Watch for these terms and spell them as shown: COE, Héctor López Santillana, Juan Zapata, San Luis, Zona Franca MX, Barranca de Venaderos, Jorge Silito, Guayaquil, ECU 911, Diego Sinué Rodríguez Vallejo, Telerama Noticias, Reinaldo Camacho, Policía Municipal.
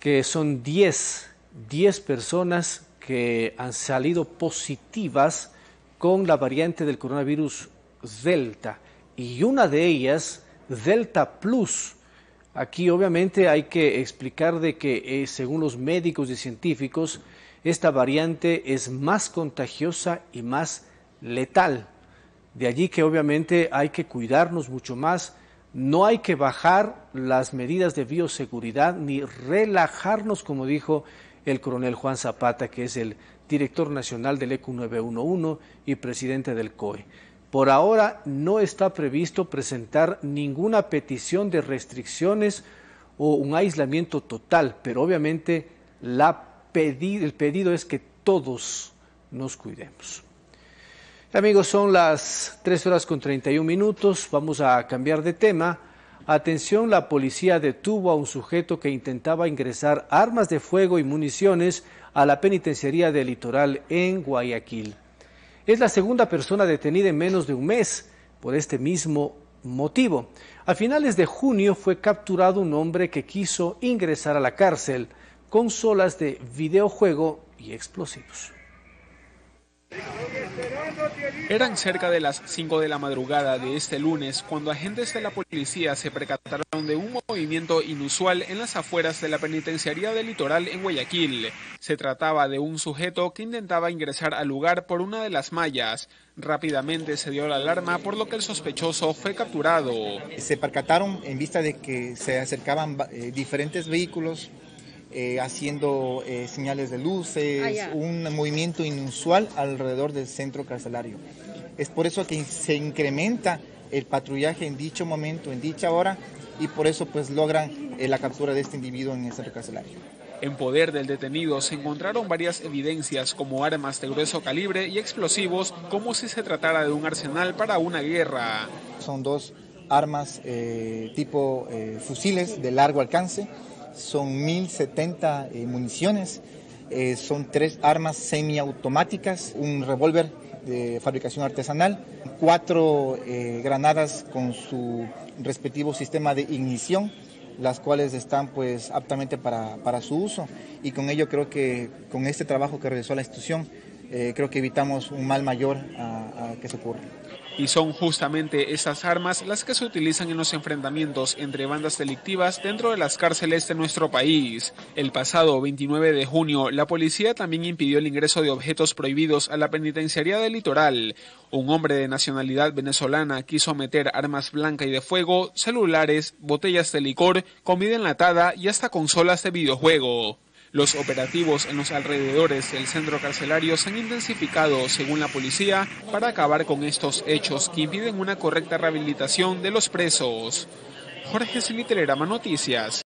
que son 10 personas que han salido positivas con la variante del coronavirus Delta, y una de ellas, Delta Plus. Aquí obviamente hay que explicar de que según los médicos y científicos, esta variante es más contagiosa y más letal. De allí que obviamente hay que cuidarnos mucho más. No hay que bajar las medidas de bioseguridad ni relajarnos, como dijo el coronel Juan Zapata, que es el director nacional del ECU 911 y presidente del COE. Por ahora no está previsto presentar ninguna petición de restricciones o un aislamiento total, pero obviamente el pedido es que todos nos cuidemos. Amigos, son las 3:31. Vamos a cambiar de tema. Atención, la policía detuvo a un sujeto que intentaba ingresar armas de fuego y municiones a la penitenciaría del Litoral en Guayaquil. Es la segunda persona detenida en menos de un mes por este mismo motivo. A finales de junio fue capturado un hombre que quiso ingresar a la cárcel con consolas de videojuego y explosivos. Eran cerca de las 5 de la madrugada de este lunes cuando agentes de la policía se percataron de un movimiento inusual en las afueras de la penitenciaría del Litoral en Guayaquil. Se trataba de un sujeto que intentaba ingresar al lugar por una de las mallas. Rápidamente se dio la alarma, por lo que el sospechoso fue capturado. Se percataron en vista de que se acercaban diferentes vehículos haciendo señales de luces, un movimiento inusual alrededor del centro carcelario. Es por eso que se incrementa el patrullaje en dicho momento, en dicha hora, y por eso pues logran la captura de este individuo en el centro carcelario. En poder del detenido se encontraron varias evidencias como armas de grueso calibre y explosivos, como si se tratara de un arsenal para una guerra. Son dos armas tipo fusiles de largo alcance. Son 1.070 municiones, son 3 armas semiautomáticas, un revólver de fabricación artesanal, 4 granadas con su respectivo sistema de ignición, las cuales están pues aptamente para su uso, y con ello creo que con este trabajo que realizó la institución creo que evitamos un mal mayor a que se ocurra. Y son justamente estas armas las que se utilizan en los enfrentamientos entre bandas delictivas dentro de las cárceles de nuestro país. El pasado 29 de junio, la policía también impidió el ingreso de objetos prohibidos a la penitenciaría del Litoral. Un hombre de nacionalidad venezolana quiso meter armas blancas y de fuego, celulares, botellas de licor, comida enlatada y hasta consolas de videojuego. Los operativos en los alrededores del centro carcelario se han intensificado, según la policía, para acabar con estos hechos que impiden una correcta rehabilitación de los presos. Jorge Silito, Telerama Noticias.